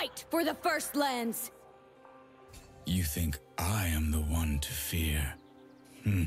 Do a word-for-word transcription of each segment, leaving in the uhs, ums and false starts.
Fight for the First Lands! You think I am the one to fear? Hmm.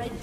Red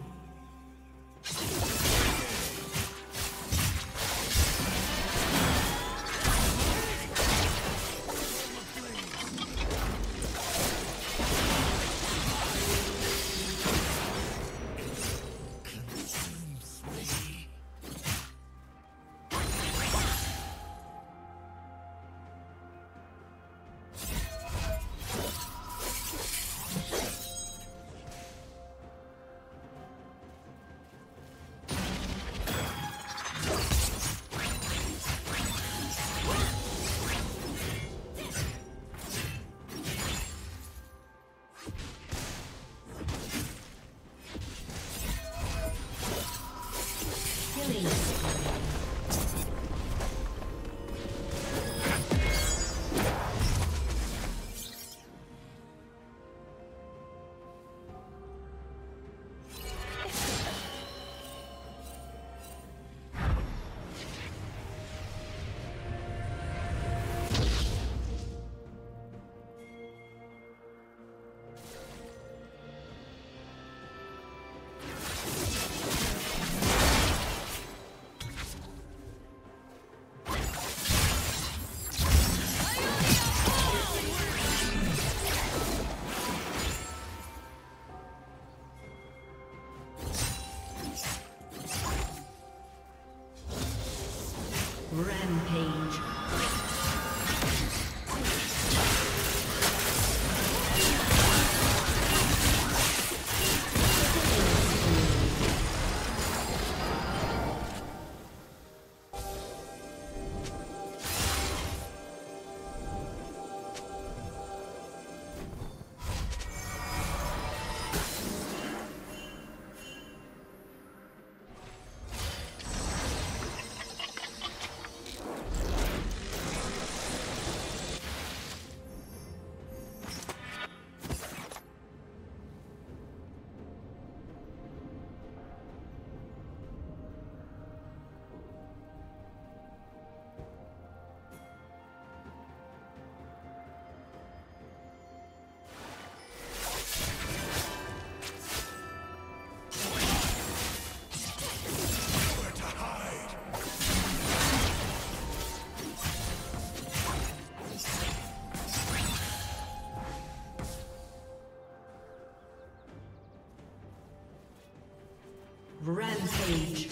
Rampage.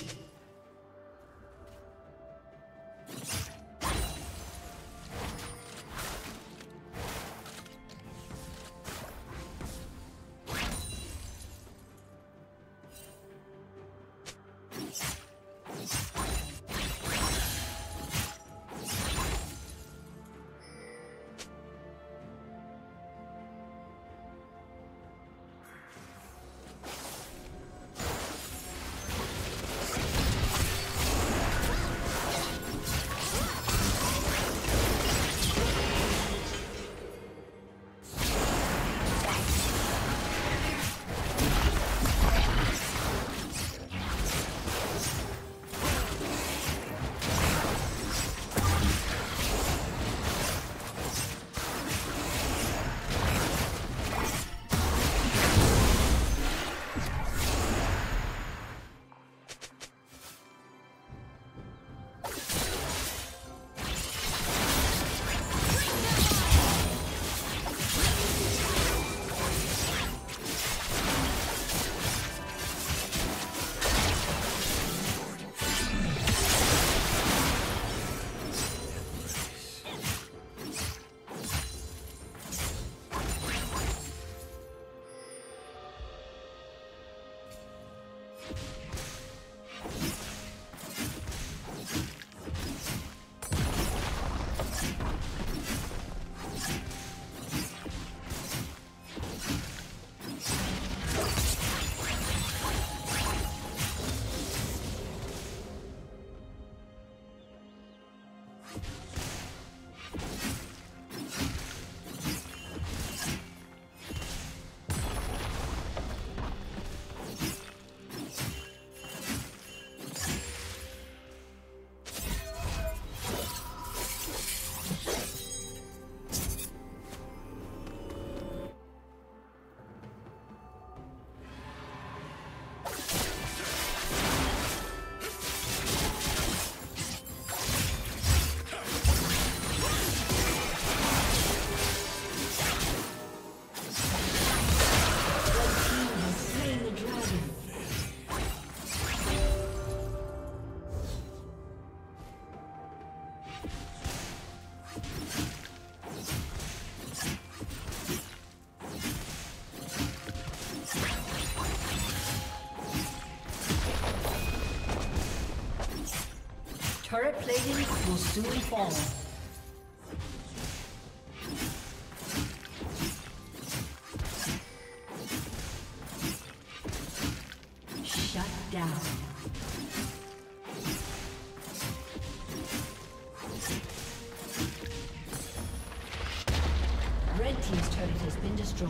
Dragon will soon fall. Shut down. Red team's turret has been destroyed.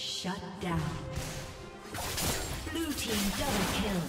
Shut down. Blue team double kill.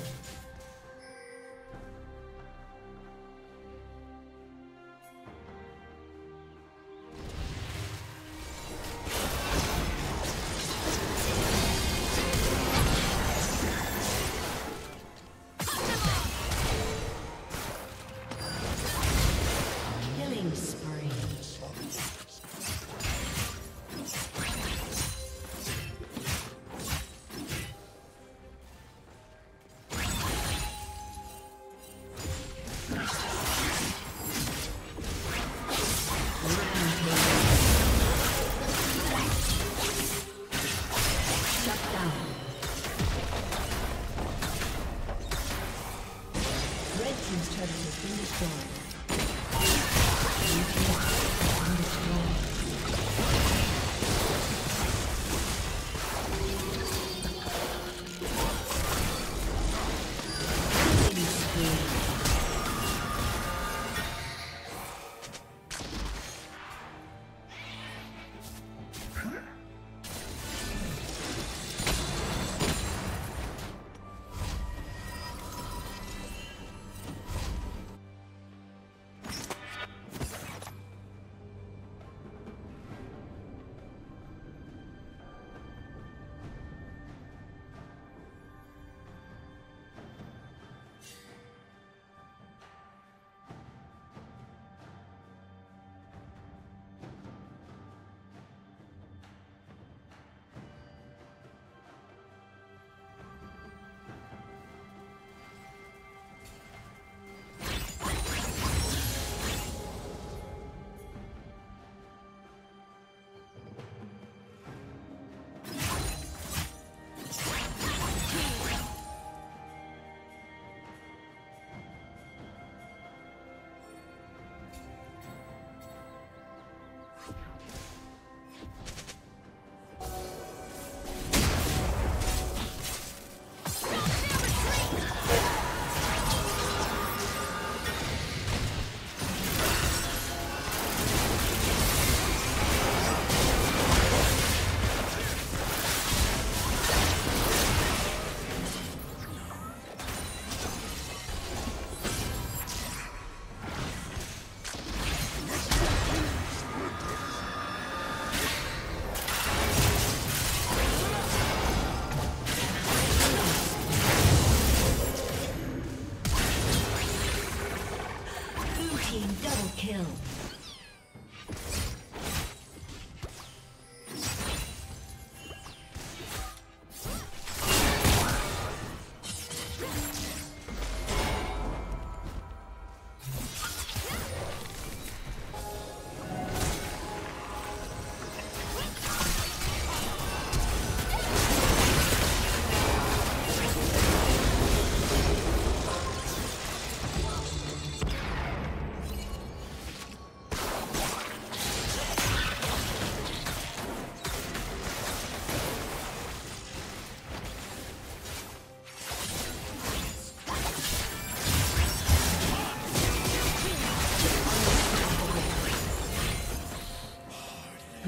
A